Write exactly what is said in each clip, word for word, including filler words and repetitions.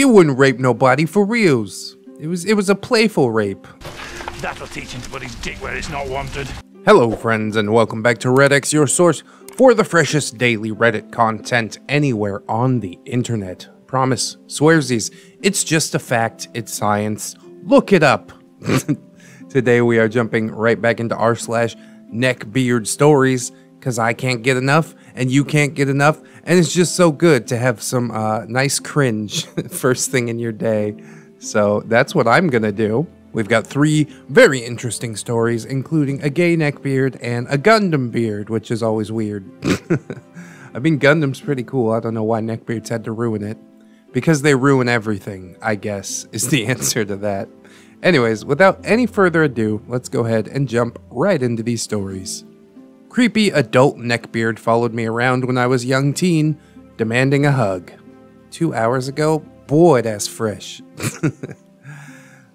He wouldn't rape nobody for reals. It was it was a playful rape. That'll teach him to put his dick where it's not wanted. Hello friends and welcome back to Reddit, your source for the freshest daily Reddit content anywhere on the internet. Promise, swearsies, it's just a fact, it's science. Look it up. Today we are jumping right back into r slash neckbeard stories because I can't get enough and you can't get enough, and it's just so good to have some uh, nice cringe first thing in your day. So that's what I'm gonna do. We've got three very interesting stories, including a gay neckbeard and a Gundam beard, which is always weird. I mean, Gundam's pretty cool. I don't know why neckbeards had to ruin it. Because they ruin everything, I guess, is the answer to that. Anyways, without any further ado, let's go ahead and jump right into these stories. Creepy adult neckbeard followed me around when I was young teen, demanding a hug. Two hours ago? Boy, that's fresh.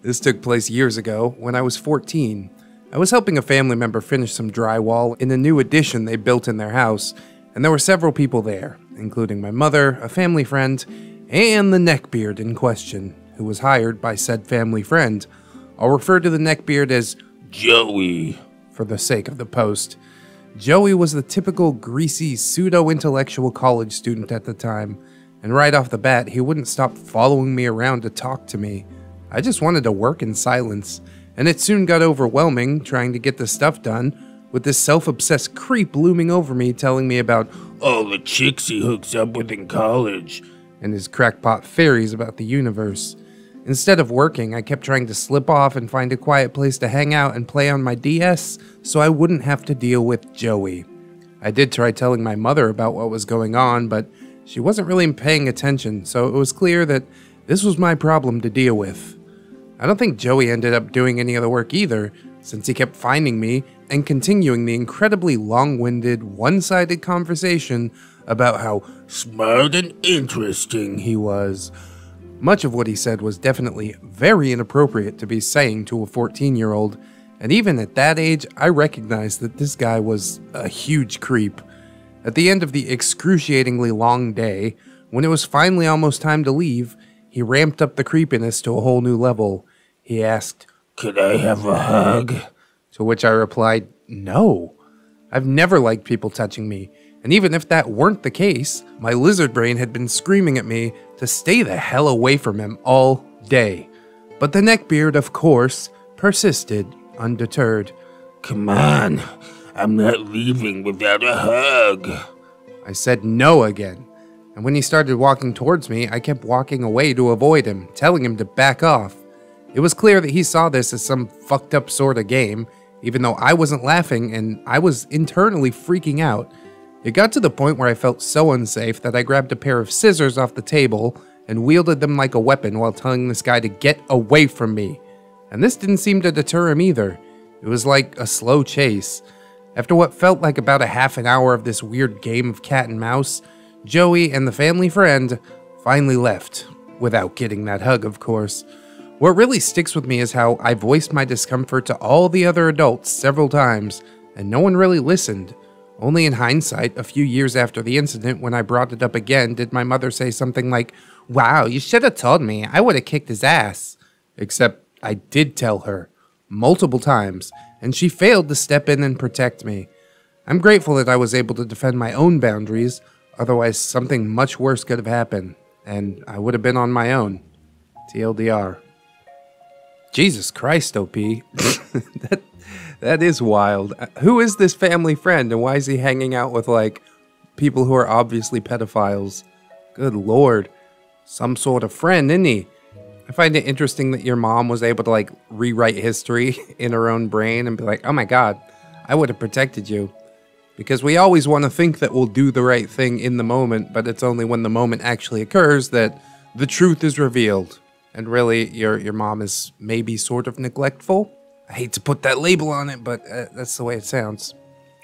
This took place years ago, when I was fourteen. I was helping a family member finish some drywall in a new addition they built in their house, and there were several people there, including my mother, a family friend, and the neckbeard in question, who was hired by said family friend. I'll refer to the neckbeard as Joey for the sake of the post. Joey was the typical greasy pseudo-intellectual college student at the time, and right off the bat, he wouldn't stop following me around to talk to me. I just wanted to work in silence, and it soon got overwhelming trying to get the stuff done, with this self-obsessed creep looming over me telling me about all the chicks he hooks up with in college, and his crackpot theories about the universe. Instead of working, I kept trying to slip off and find a quiet place to hang out and play on my D S so I wouldn't have to deal with Joey. I did try telling my mother about what was going on, but she wasn't really paying attention, so it was clear that this was my problem to deal with. I don't think Joey ended up doing any of the work either, since he kept finding me and continuing the incredibly long-winded, one-sided conversation about how smart and interesting he was. Much of what he said was definitely very inappropriate to be saying to a fourteen-year-old, and even at that age, I recognized that this guy was a huge creep. At the end of the excruciatingly long day, when it was finally almost time to leave, he ramped up the creepiness to a whole new level. He asked, "Could I have a hug?" To which I replied, "No. I've never liked people touching me, and even if that weren't the case, my lizard brain had been screaming at me to stay the hell away from him all day." But the neckbeard, of course, persisted, undeterred. "Come on, I'm not leaving without a hug." I said no again. And when he started walking towards me, I kept walking away to avoid him, telling him to back off. It was clear that he saw this as some fucked up sort of game, even though I wasn't laughing and I was internally freaking out. It got to the point where I felt so unsafe that I grabbed a pair of scissors off the table and wielded them like a weapon while telling this guy to get away from me. And this didn't seem to deter him either. It was like a slow chase. After what felt like about a half an hour of this weird game of cat and mouse, Joey and the family friend finally left, without getting that hug, of course. What really sticks with me is how I voiced my discomfort to all the other adults several times, and no one really listened. Only in hindsight, a few years after the incident, when I brought it up again, did my mother say something like, "Wow, you should have told me, I would have kicked his ass." Except I did tell her, multiple times, and she failed to step in and protect me. I'm grateful that I was able to defend my own boundaries. Otherwise, something much worse could have happened, and I would have been on my own. T L D R. Jesus Christ, O P. that, that is wild. Who is this family friend, and why is he hanging out with, like, people who are obviously pedophiles? Good lord. Some sort of friend, isn't he? I find it interesting that your mom was able to, like, rewrite history in her own brain and be like, "Oh my god, I would have protected you." Because we always want to think that we'll do the right thing in the moment, but it's only when the moment actually occurs that the truth is revealed. And really, your your mom is maybe sort of neglectful. I hate to put that label on it, but uh, that's the way it sounds.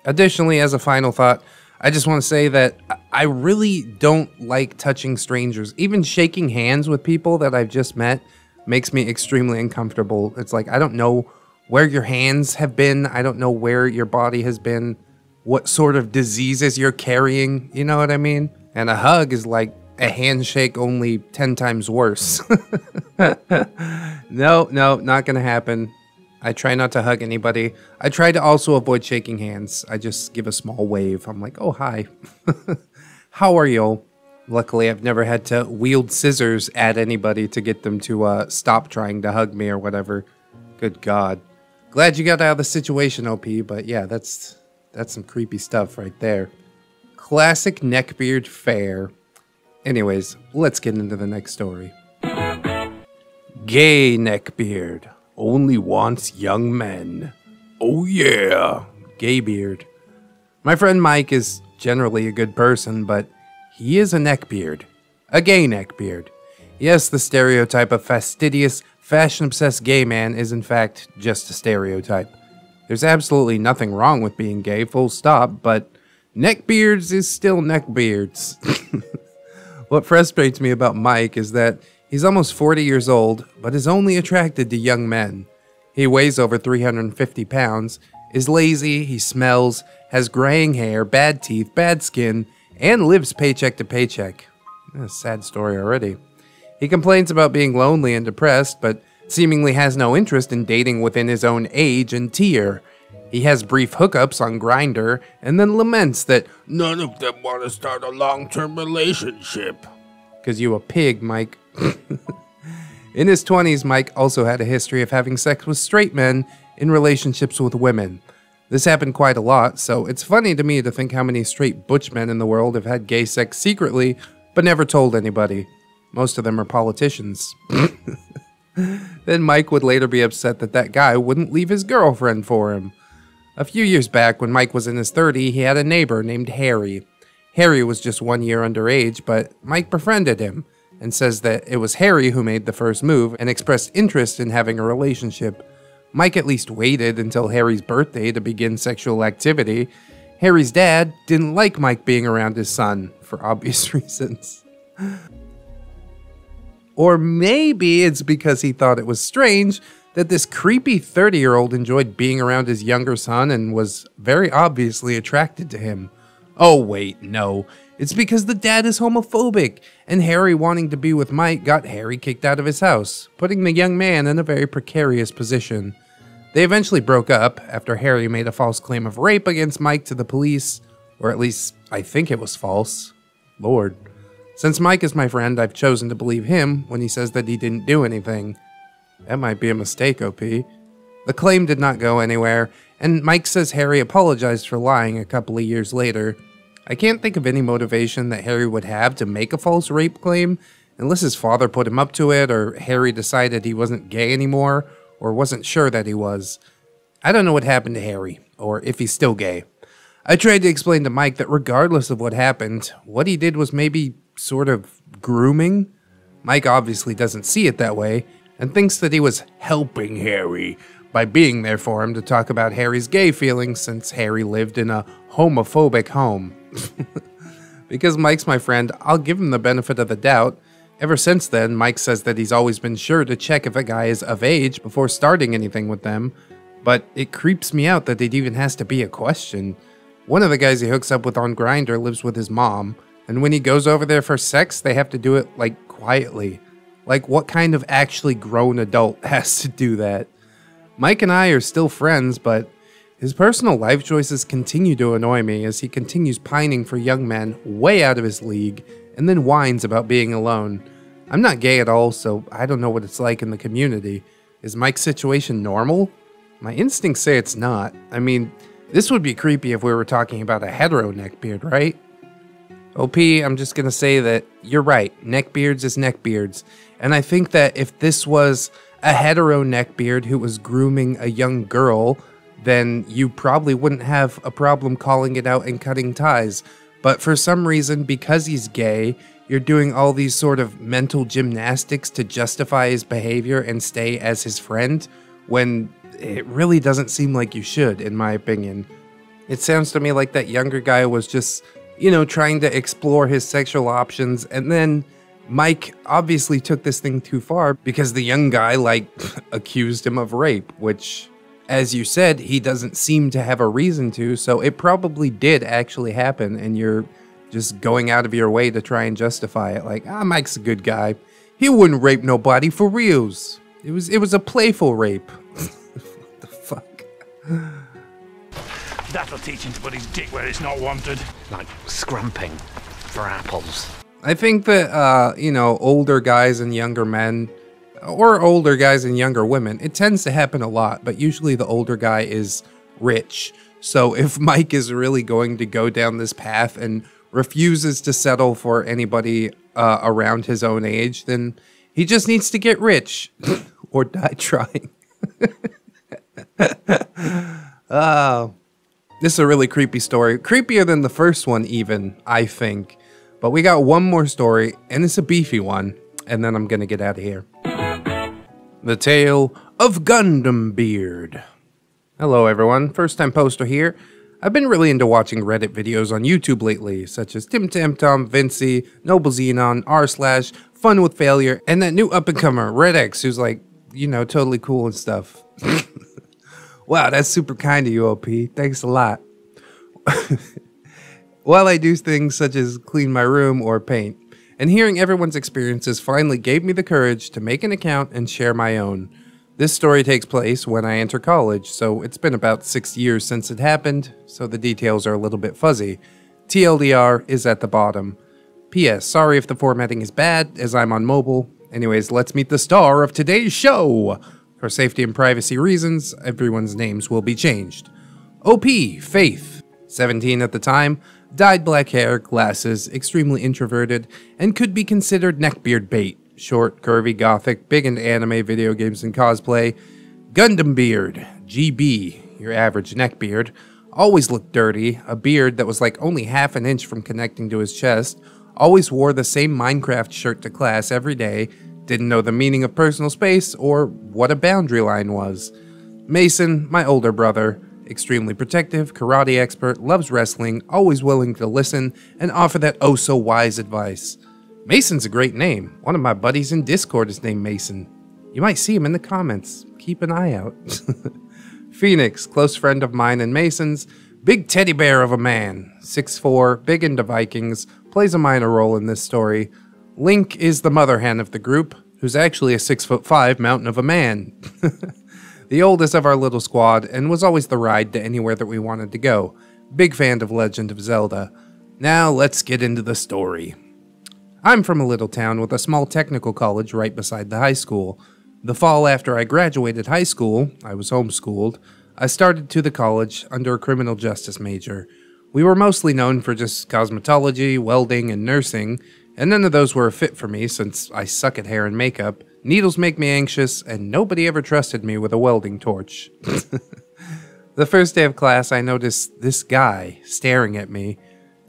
Additionally, as a final thought, I just want to say that I really don't like touching strangers. Even shaking hands with people that I've just met makes me extremely uncomfortable. It's like, I don't know where your hands have been. I don't know where your body has been. What sort of diseases you're carrying, you know what I mean? And a hug is like, a handshake only ten times worse. No, no, not gonna happen. I try not to hug anybody. I try to also avoid shaking hands. I just give a small wave. I'm like, oh, hi. How are y'all? Luckily, I've never had to wield scissors at anybody to get them to uh, stop trying to hug me or whatever. Good God. Glad you got out of the situation, O P, but yeah, that's that's some creepy stuff right there. Classic neckbeard fare. Anyways, let's get into the next story. Gay neckbeard. Only wants young men. Oh yeah. Gay beard. My friend Mike is generally a good person, but he is a neckbeard. A gay neckbeard. Yes, the stereotype of fastidious, fashion-obsessed gay man is in fact just a stereotype. There's absolutely nothing wrong with being gay, full stop, but neckbeards is still neckbeards. What frustrates me about Mike is that he's almost forty years old, but is only attracted to young men. He weighs over three hundred fifty pounds, is lazy, he smells, has graying hair, bad teeth, bad skin, and lives paycheck to paycheck. A sad story already. He complains about being lonely and depressed, but seemingly has no interest in dating within his own age and tier. He has brief hookups on Grindr, and then laments that none of them want to start a long-term relationship. Cause you a pig, Mike. In his twenties, Mike also had a history of having sex with straight men in relationships with women. This happened quite a lot, so it's funny to me to think how many straight butch men in the world have had gay sex secretly, but never told anybody. Most of them are politicians. Then Mike would later be upset that that guy wouldn't leave his girlfriend for him. A few years back, when Mike was in his thirties, he had a neighbor named Harry. Harry was just one year underage, but Mike befriended him and says that it was Harry who made the first move and expressed interest in having a relationship. Mike at least waited until Harry's birthday to begin sexual activity. Harry's dad didn't like Mike being around his son, for obvious reasons. Or maybe it's because he thought it was strange that this creepy thirty-year-old enjoyed being around his younger son and was very obviously attracted to him. Oh wait, no. It's because the dad is homophobic, and Harry wanting to be with Mike got Harry kicked out of his house, putting the young man in a very precarious position. They eventually broke up after Harry made a false claim of rape against Mike to the police, or at least I think it was false. Lord. Since Mike is my friend, I've chosen to believe him when he says that he didn't do anything. That might be a mistake, O P. The claim did not go anywhere, and Mike says Harry apologized for lying a couple of years later. I can't think of any motivation that Harry would have to make a false rape claim, unless his father put him up to it, or Harry decided he wasn't gay anymore, or wasn't sure that he was. I don't know what happened to Harry, or if he's still gay. I tried to explain to Mike that regardless of what happened, what he did was maybe sort of grooming. Mike obviously doesn't see it that way, and thinks that he was helping Harry by being there for him to talk about Harry's gay feelings since Harry lived in a homophobic home. Because Mike's my friend, I'll give him the benefit of the doubt. Ever since then, Mike says that he's always been sure to check if a guy is of age before starting anything with them, but it creeps me out that it even has to be a question. One of the guys he hooks up with on Grindr lives with his mom, and when he goes over there for sex, they have to do it, like, quietly. Like, what kind of actually grown adult has to do that? Mike and I are still friends, but his personal life choices continue to annoy me as he continues pining for young men way out of his league and then whines about being alone. I'm not gay at all, so I don't know what it's like in the community. Is Mike's situation normal? My instincts say it's not. I mean, this would be creepy if we were talking about a hetero neckbeard, right? O P, I'm just gonna say that you're right. Neckbeards is neckbeards. And I think that if this was a hetero neckbeard who was grooming a young girl, then you probably wouldn't have a problem calling it out and cutting ties. But for some reason, because he's gay, you're doing all these sort of mental gymnastics to justify his behavior and stay as his friend, when it really doesn't seem like you should, in my opinion. It sounds to me like that younger guy was just, you know, trying to explore his sexual options, and then Mike obviously took this thing too far because the young guy, like, accused him of rape, which, as you said, he doesn't seem to have a reason to, so it probably did actually happen, and you're just going out of your way to try and justify it. Like, ah, Mike's a good guy. He wouldn't rape nobody for reals. It was, it was a playful rape. What the fuck? That'll teach him to put his dick where it's not wanted. Like scrumping for apples. I think that, uh, you know, older guys and younger men, or older guys and younger women, it tends to happen a lot, but usually the older guy is rich. So if Mike is really going to go down this path and refuses to settle for anybody uh, around his own age, then he just needs to get rich or die trying. Oh, this is a really creepy story. Creepier than the first one even, I think. But we got one more story, and it's a beefy one, and then I'm gonna get out of here. The Tale of Gundambeard. Hello everyone, first time poster here. I've been really into watching Reddit videos on YouTube lately, such as Tim Tam Tom, Vinci, Noble Xenon, R slash, Fun with Failure, and that new up-and-comer, RedX, who's like, you know, totally cool and stuff. Wow, that's super kind of you, O P. Thanks a lot. While I do things such as clean my room or paint, and hearing everyone's experiences finally gave me the courage to make an account and share my own. This story takes place when I enter college, so it's been about six years since it happened, so the details are a little bit fuzzy. T L D R is at the bottom. P S Sorry if the formatting is bad, as I'm on mobile. Anyways, let's meet the star of today's show! For safety and privacy reasons, everyone's names will be changed. O P, Faith, seventeen at the time, dyed black hair, glasses, extremely introverted, and could be considered neckbeard bait. Short, curvy, gothic, big into anime, video games, and cosplay. Gundambeard, G B, your average neckbeard, always looked dirty, a beard that was like only half an inch from connecting to his chest, always wore the same Minecraft shirt to class every day, didn't know the meaning of personal space or what a boundary line was. Mason, my older brother, extremely protective, karate expert, loves wrestling, always willing to listen, and offer that oh-so-wise advice. Mason's a great name. One of my buddies in Discord is named Mason. You might see him in the comments. Keep an eye out. Phoenix, close friend of mine and Mason's. Big teddy bear of a man. six foot four, big into Vikings, plays a minor role in this story. Link is the mother hen of the group, who's actually a six foot five mountain of a man. The oldest of our little squad, and was always the ride to anywhere that we wanted to go. Big fan of Legend of Zelda. Now let's get into the story. I'm from a little town with a small technical college right beside the high school. The fall after I graduated high school, I was homeschooled, I started to the college under a criminal justice major. We were mostly known for just cosmetology, welding, and nursing, and none of those were a fit for me since I suck at hair and makeup, needles make me anxious, and nobody ever trusted me with a welding torch. The first day of class I noticed this guy staring at me.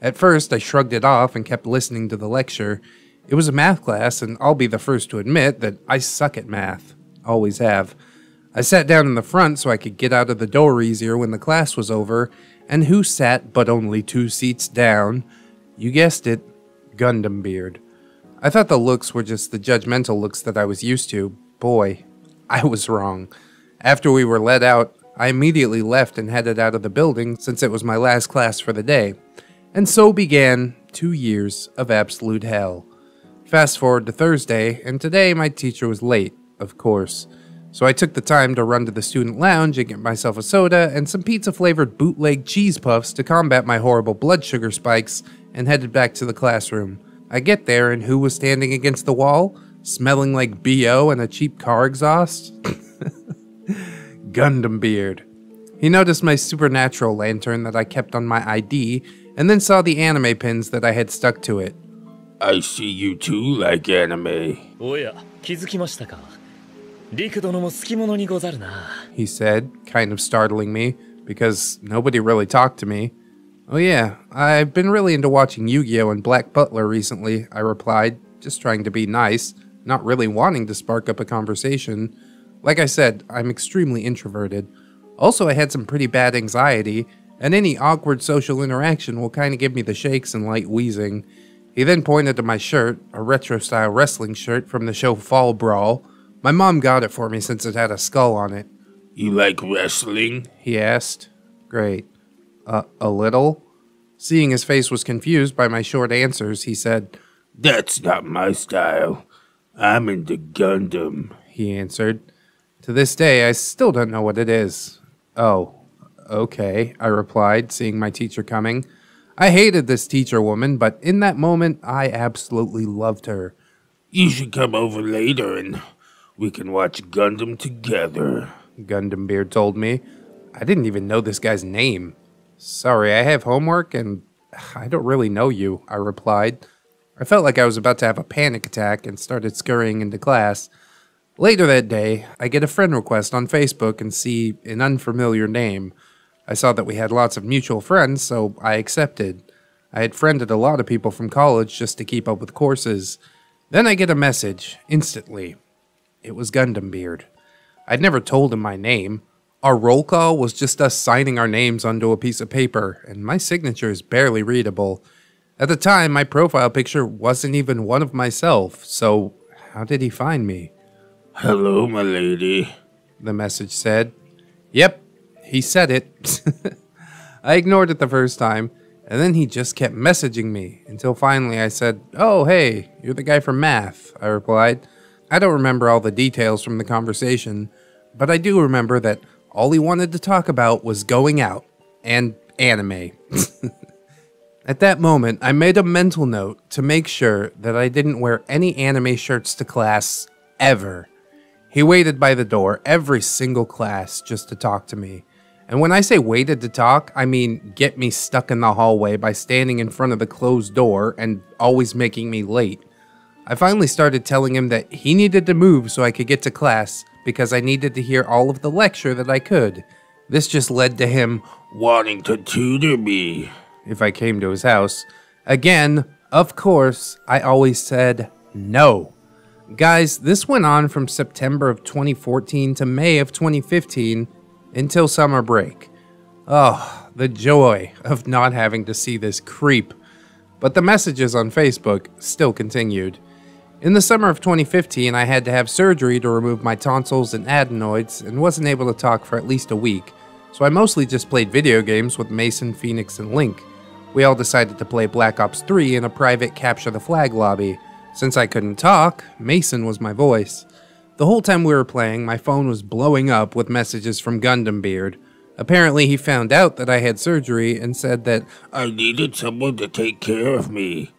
At first, I shrugged it off and kept listening to the lecture. It was a math class, and I'll be the first to admit that I suck at math. Always have. I sat down in the front so I could get out of the door easier when the class was over, and who sat but only two seats down? You guessed it, Gundambeard. I thought the looks were just the judgmental looks that I was used to. Boy, I was wrong. After we were let out, I immediately left and headed out of the building since it was my last class for the day. And so began two years of absolute hell. Fast forward to Thursday, and today my teacher was late, of course. So I took the time to run to the student lounge and get myself a soda and some pizza-flavored bootleg cheese puffs to combat my horrible blood sugar spikes, and headed back to the classroom. I get there, and who was standing against the wall, smelling like B O and a cheap car exhaust? Gundambeard. He noticed my supernatural lantern that I kept on my I D, and then saw the anime pins that I had stuck to it. I see you too like anime. He said, kind of startling me, because nobody really talked to me. Oh yeah, I've been really into watching Yu-Gi-Oh! And Black Butler recently, I replied, just trying to be nice, not really wanting to spark up a conversation. Like I said, I'm extremely introverted. Also, I had some pretty bad anxiety, and any awkward social interaction will kind of give me the shakes and light wheezing. He then pointed to my shirt, a retro-style wrestling shirt from the show Fall Brawl. My mom got it for me since it had a skull on it. You like wrestling? He asked. Great. Uh, a little? Seeing his face was confused by my short answers, he said, "That's not my style. I'm into Gundam," he answered. To this day, I still don't know what it is. "Oh, okay," I replied, seeing my teacher coming. I hated this teacher woman, but in that moment, I absolutely loved her. "You should come over later and we can watch Gundam together," Gundambeard told me. I didn't even know this guy's name. "Sorry, I have homework and I don't really know you," I replied. I felt like I was about to have a panic attack and started scurrying into class. Later that day, I get a friend request on Facebook and see an unfamiliar name. I saw that we had lots of mutual friends, so I accepted. I had friended a lot of people from college just to keep up with courses. Then I get a message, instantly. It was Gundambeard. I'd never told him my name. Our roll call was just us signing our names onto a piece of paper, and my signature is barely readable. At the time, my profile picture wasn't even one of myself, so how did he find me? "Hello, my lady," the message said. Yep, he said it. I ignored it the first time, and then he just kept messaging me, until finally I said, "Oh, hey, you're the guy from math," I replied. I don't remember all the details from the conversation, but I do remember that all he wanted to talk about was going out and anime. At that moment, I made a mental note to make sure that I didn't wear any anime shirts to class ever. He waited by the door every single class just to talk to me. And when I say waited to talk, I mean get me stuck in the hallway by standing in front of the closed door and always making me late. I finally started telling him that he needed to move so I could get to class because I needed to hear all of the lecture that I could. This just led to him wanting to tutor me if I came to his house. Again, of course, I always said no. Guys, this went on from September of twenty fourteen to May of twenty fifteen until summer break. Oh, the joy of not having to see this creep. But the messages on Facebook still continued. In the summer of twenty fifteen, I had to have surgery to remove my tonsils and adenoids and wasn't able to talk for at least a week, so I mostly just played video games with Mason, Phoenix, and Link. We all decided to play Black Ops three in a private Capture the Flag lobby. Since I couldn't talk, Mason was my voice. The whole time we were playing, my phone was blowing up with messages from Gundambeard. Apparently he found out that I had surgery and said that I needed someone to take care of me.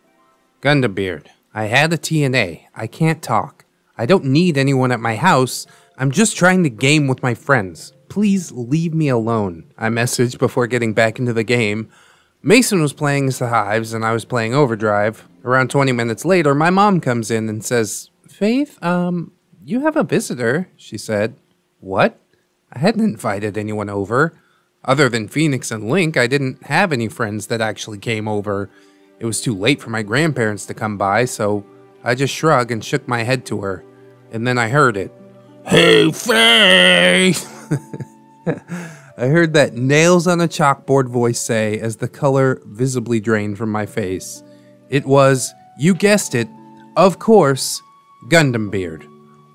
"Gundambeard, I had a T N A. I can't talk. I don't need anyone at my house. I'm just trying to game with my friends. Please leave me alone," I messaged before getting back into the game. Mason was playing as the Hives and I was playing Overdrive. Around twenty minutes later, my mom comes in and says, "Faith, um, you have a visitor," she said. What? I hadn't invited anyone over. Other than Phoenix and Link, I didn't have any friends that actually came over. It was too late for my grandparents to come by, so I just shrugged and shook my head to her. And then I heard it. "Hey, Faith!" I heard that nails on a chalkboard voice say as the color visibly drained from my face. It was, you guessed it, of course, Gundambeard.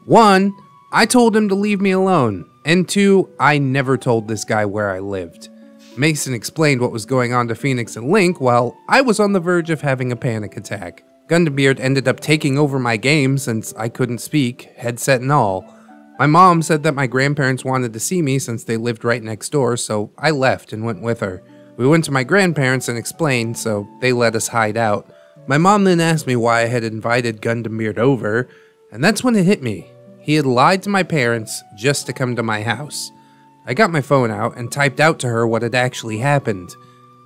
One, I told him to leave me alone, and two, I never told this guy where I lived. Mason explained what was going on to Phoenix and Link while I was on the verge of having a panic attack. Gundambeard ended up taking over my game since I couldn't speak, headset and all. My mom said that my grandparents wanted to see me since they lived right next door, so I left and went with her. We went to my grandparents and explained, so they let us hide out. My mom then asked me why I had invited Gundambeard over, and that's when it hit me. He had lied to my parents just to come to my house. I got my phone out and typed out to her what had actually happened.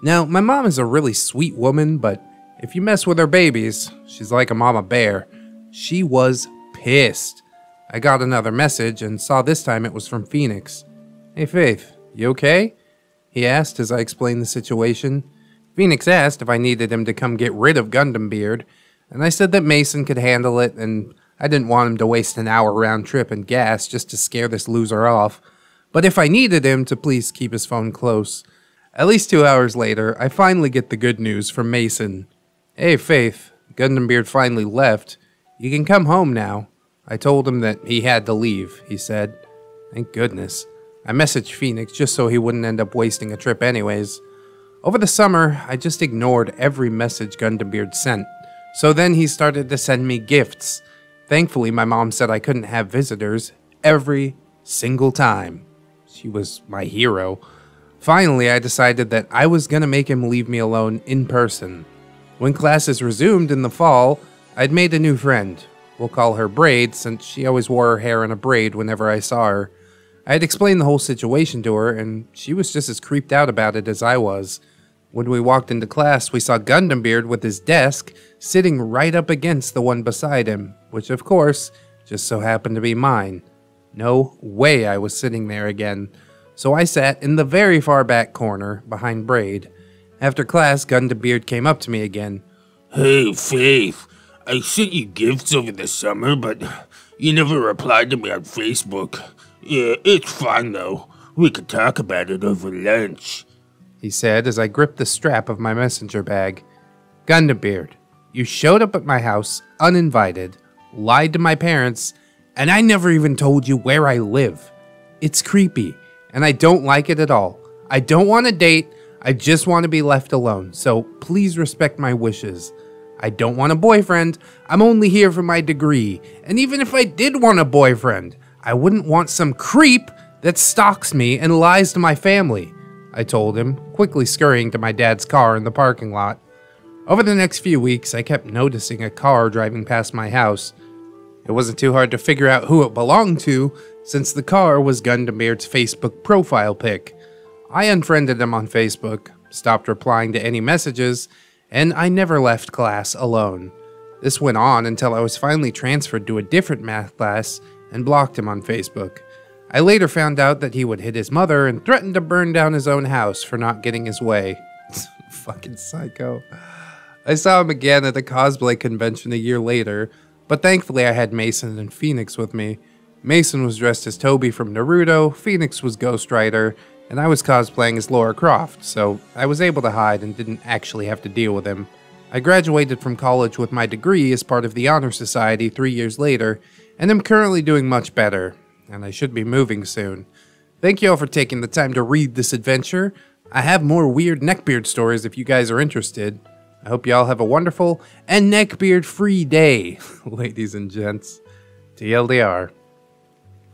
Now, my mom is a really sweet woman, but if you mess with her babies, she's like a mama bear. She was pissed. I got another message and saw this time it was from Phoenix. "Hey Faith, you okay?" he asked as I explained the situation. Phoenix asked if I needed him to come get rid of Gundambeard, and I said that Mason could handle it and I didn't want him to waste an hour round trip and gas just to scare this loser off, but if I needed him to please keep his phone close. At least two hours later, I finally get the good news from Mason. "Hey Faith, Gundambeard finally left. You can come home now." I told him that he had to leave, he said. Thank goodness. I messaged Phoenix just so he wouldn't end up wasting a trip anyways. Over the summer, I just ignored every message Gundambeard sent. So then he started to send me gifts. Thankfully, my mom said I couldn't have visitors every single time. She was my hero. Finally, I decided that I was gonna make him leave me alone in person. When classes resumed in the fall, I'd made a new friend. We'll call her Braid, since she always wore her hair in a braid whenever I saw her. I had explained the whole situation to her, and she was just as creeped out about it as I was. When we walked into class, we saw Gundambeard with his desk sitting right up against the one beside him, which of course, just so happened to be mine. No way I was sitting there again. So I sat in the very far back corner, behind Braid. After class, Gundambeard came up to me again. Hey, Faith, I sent you gifts over the summer, but you never replied to me on Facebook. Yeah, it's fine though. We could talk about it over lunch, he said as I gripped the strap of my messenger bag. Gundambeard, you showed up at my house uninvited, lied to my parents, and I never even told you where I live. It's creepy, and I don't like it at all. I don't want a date, I just want to be left alone, so please respect my wishes. I don't want a boyfriend, I'm only here for my degree, and even if I did want a boyfriend, I wouldn't want some creep that stalks me and lies to my family, I told him, quickly scurrying to my dad's car in the parking lot. Over the next few weeks, I kept noticing a car driving past my house. It wasn't too hard to figure out who it belonged to, since the car was Gundambeard's Facebook profile pic. I unfriended him on Facebook, stopped replying to any messages, and I never left class alone. This went on until I was finally transferred to a different math class and blocked him on Facebook. I later found out that he would hit his mother and threatened to burn down his own house for not getting his way. Fucking psycho. I saw him again at the cosplay convention a year later, but thankfully I had Mason and Phoenix with me. Mason was dressed as Toby from Naruto, Phoenix was Ghost Rider, and I was cosplaying as Lara Croft, so I was able to hide and didn't actually have to deal with him. I graduated from college with my degree as part of the Honor Society three years later, and I'm currently doing much better, and I should be moving soon. Thank you all for taking the time to read this adventure. I have more weird neckbeard stories if you guys are interested. I hope you all have a wonderful and neckbeard-free day, ladies and gents. T L D R.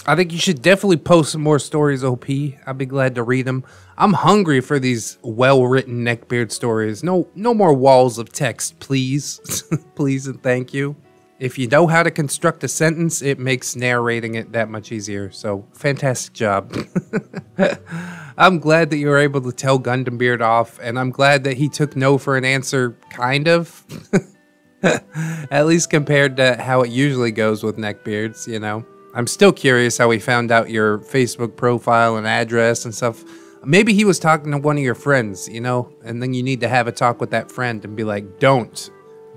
I think you should definitely post some more stories, O P. I'd be glad to read them. I'm hungry for these well-written neckbeard stories. No, no more walls of text, please. Please and thank you. If you know how to construct a sentence, it makes narrating it that much easier. So, fantastic job. I'm glad that you were able to tell Gundambeard off, and I'm glad that he took no for an answer, kind of. At least compared to how it usually goes with neckbeards, you know. I'm still curious how he found out your Facebook profile and address and stuff. Maybe he was talking to one of your friends, you know, and then you need to have a talk with that friend and be like, don't.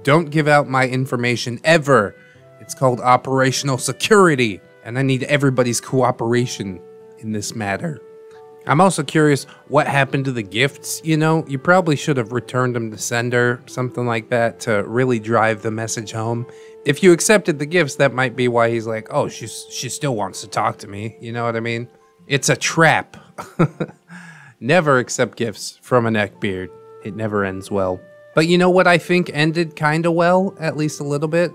Don't give out my information ever. It's called operational security, and I need everybody's cooperation in this matter. I'm also curious what happened to the gifts, you know? You probably should have returned them to sender, something like that, to really drive the message home. If you accepted the gifts, that might be why he's like, oh, she's, she still wants to talk to me, you know what I mean? It's a trap. Never accept gifts from a neckbeard. It never ends well. But you know what I think ended kinda well, at least a little bit,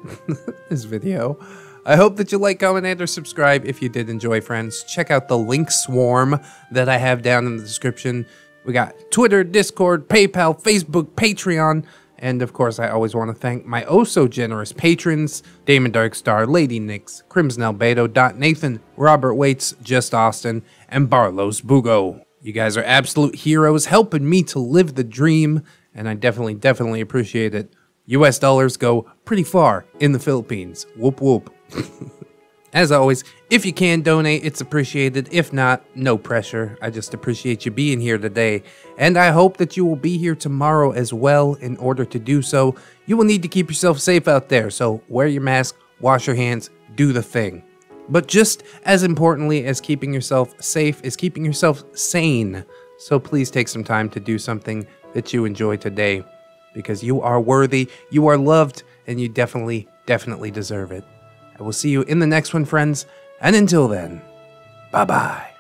this video. I hope that you like, comment, and or subscribe if you did enjoy, friends. Check out the link swarm that I have down in the description. We got Twitter, Discord, PayPal, Facebook, Patreon, and of course I always want to thank my oh so generous patrons, Damon Darkstar, Lady Nix, Crimson Albedo, Dot Nathan, Robert Waits, Just Austin, and Barlos Bugo. You guys are absolute heroes helping me to live the dream. And I definitely, definitely appreciate it. U S dollars go pretty far in the Philippines. Whoop, whoop. As always, if you can donate, it's appreciated. If not, no pressure. I just appreciate you being here today. And I hope that you will be here tomorrow as well. In order to do so, you will need to keep yourself safe out there. So wear your mask, wash your hands, do the thing. But just as importantly as keeping yourself safe is keeping yourself sane. So please take some time to do something that you enjoy today, because you are worthy, you are loved, and you definitely, definitely deserve it. I will see you in the next one, friends, and until then, bye-bye.